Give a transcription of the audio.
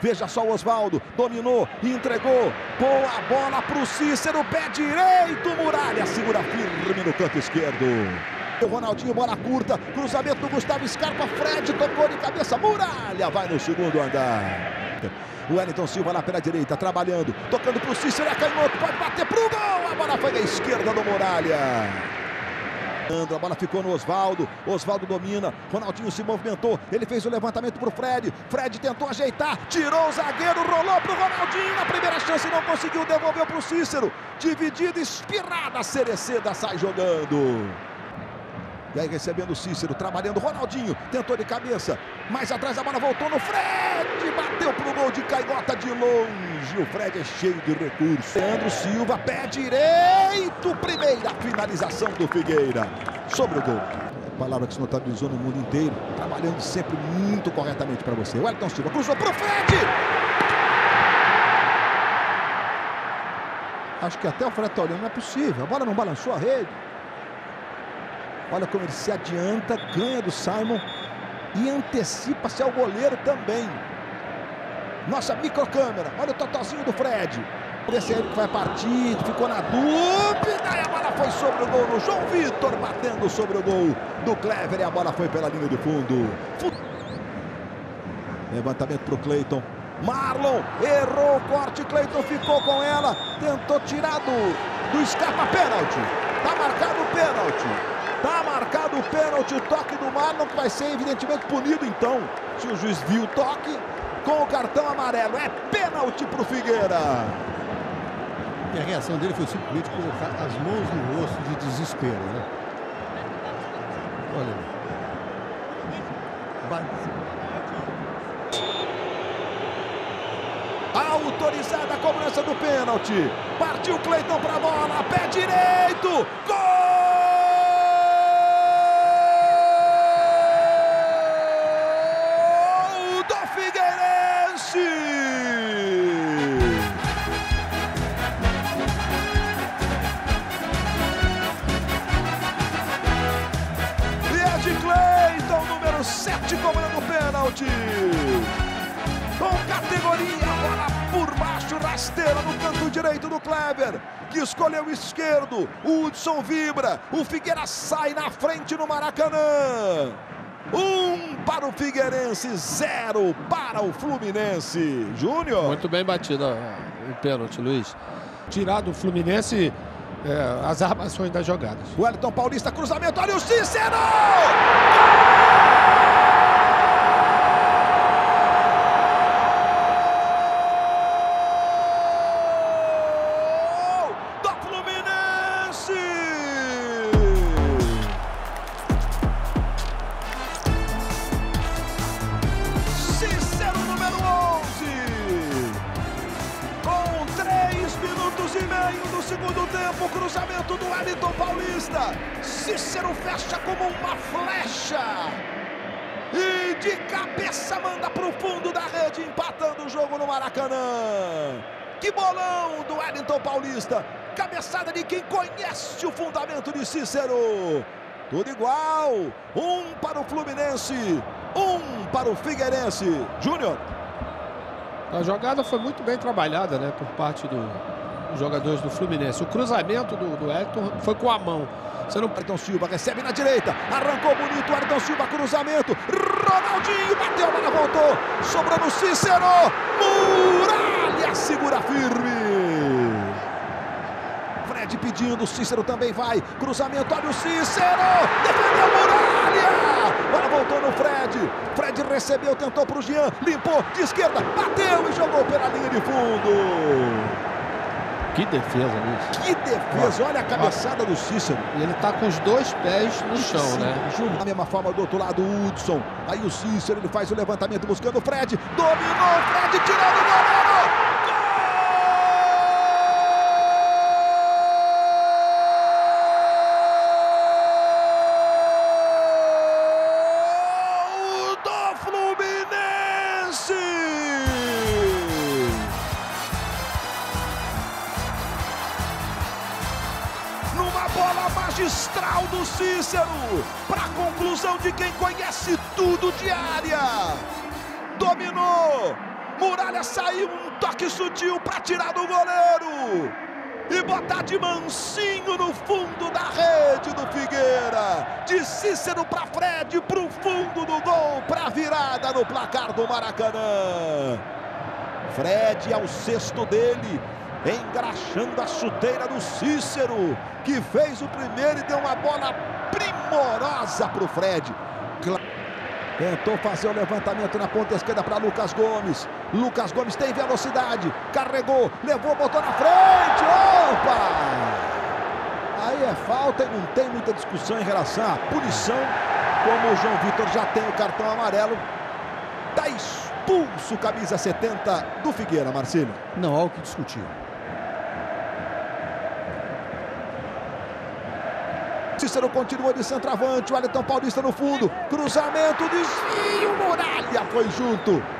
Veja só o Osvaldo, dominou e entregou. Boa bola para o Cícero, pé direito, Muralha segura firme no canto esquerdo. O Ronaldinho, bola curta, cruzamento do Gustavo Scarpa, Fred tocou de cabeça, Muralha vai no segundo andar. O Wellington Silva lá pela direita, trabalhando, tocando para o Cícero, é canhoto, pode bater para o gol, a bola foi na esquerda do Muralha. A bola ficou no Osvaldo, Osvaldo domina, Ronaldinho se movimentou, ele fez o levantamento para o Fred, Fred tentou ajeitar, tirou o zagueiro, rolou para o Ronaldinho, na primeira chance não conseguiu, devolveu para o Cícero, dividida, espirrada, Cereceda sai jogando. E aí recebendo o Cícero, trabalhando, Ronaldinho tentou de cabeça, mais atrás a bola voltou no Fred, bateu para o gol de caigota de longe, o Fred é cheio de recursos. Sandro Silva, pé direito, primeira finalização do Figueira, sobre o gol. Palavra que se notabilizou no mundo inteiro, trabalhando sempre muito corretamente para você. O Airton Silva cruzou para o Fred! Acho que até o Fred está olhando, não é possível, a bola não balançou a rede. Olha como ele se adianta, ganha do Simon e antecipa-se ao goleiro também. Nossa microcâmera, olha o totozinho do Fred. Esse é ele que vai partir, ficou na dúvida e a bola foi sobre o gol do João Vitor, batendo sobre o gol do Clever e a bola foi pela linha de fundo. Levantamento para o Cleiton. Marlon errou o corte, Cleiton ficou com ela, tentou tirar do Scarpa, pênalti. Tá marcado o pênalti. Tá marcado o pênalti, o toque do Marlon, que vai ser evidentemente punido então. Se o juiz viu o toque, com o cartão amarelo, é pênalti pro Figueira. E a reação dele foi simplesmente colocar as mãos no rosto de desespero, né? Olha ali. Autorizada a cobrança do pênalti. Partiu o Cleiton pra bola, pé direito, gol! Cleiton, número 7, cobrando o pênalti. Com categoria, bola por baixo, rasteira no canto direito do Kleber, que escolheu o esquerdo. O Hudson vibra, o Figueira sai na frente no Maracanã. 1 para o Figueirense, 0 para o Fluminense. Júnior. Muito bem batida o pênalti, Luiz. Tirado o Fluminense... as armações das jogadas. O Wellington Paulista, cruzamento, olha o Cícero! Gol! Do Fluminense! Cícero, número 11! Com 3 minutos e meio do segundo tempo, cruzamento do Wellington Paulista, Cícero fecha como uma flecha e de cabeça manda para o fundo da rede, empatando o jogo no Maracanã. Que bolão do Wellington Paulista, cabeçada de quem conhece o fundamento de Cícero. Tudo igual, 1 para o Fluminense, 1 para o Figueirense. Júnior. A jogada foi muito bem trabalhada, né, por parte dos jogadores do Fluminense. O cruzamento do Héctor foi com a mão. Airton Silva recebe na direita, arrancou bonito, Airton Silva, cruzamento, Ronaldinho bateu, bola voltou, sobrou no Cícero, Muralha segura firme. Fred pedindo, Cícero também vai, cruzamento, olha o Cícero, defendeu Muralha, bola voltou no Fred, Fred recebeu, tentou para o Jean, limpou de esquerda, bateu e jogou pela linha de fundo. Que defesa, Luiz. Que defesa, olha a cabeçada do Cícero. E ele tá com os 2 pés no chão, sim, né? Da mesma forma do outro lado, o Hudson. Aí o Cícero, ele faz o levantamento buscando o Fred. Dominou o Fred, tirando o goleiro! Bola magistral do Cícero, para a conclusão de quem conhece tudo de área. Dominou, Muralha saiu, um toque sutil para tirar do goleiro e botar de mansinho no fundo da rede do Figueira. De Cícero para Fred, para o fundo do gol, para a virada no placar do Maracanã. Fred é o sexto dele, engraxando a chuteira do Cícero, que fez o primeiro e deu uma bola primorosa para o Fred. Tentou fazer o levantamento na ponta esquerda para Lucas Gomes. Lucas Gomes tem velocidade, carregou, levou, botou na frente, opa! Aí é falta e não tem muita discussão em relação à punição, como o João Vitor já tem o cartão amarelo. Tá expulso, camisa 70 do Figueira, Marcinho. Não há o que discutir. Cícero continua de centroavante, o Wellington Paulista no fundo, cruzamento, desvio, Muralha foi junto.